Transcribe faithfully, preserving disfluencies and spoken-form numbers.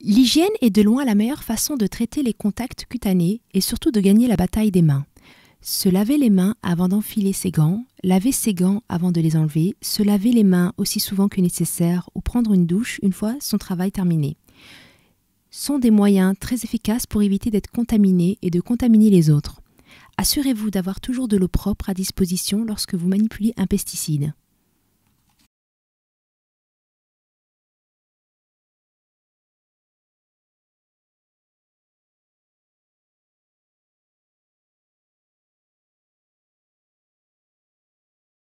L'hygiène est de loin la meilleure façon de traiter les contacts cutanés et surtout de gagner la bataille des mains. Se laver les mains avant d'enfiler ses gants, laver ses gants avant de les enlever, se laver les mains aussi souvent que nécessaire ou prendre une douche une fois son travail terminé sont des moyens très efficaces pour éviter d'être contaminé et de contaminer les autres. Assurez-vous d'avoir toujours de l'eau propre à disposition lorsque vous manipulez un pesticide.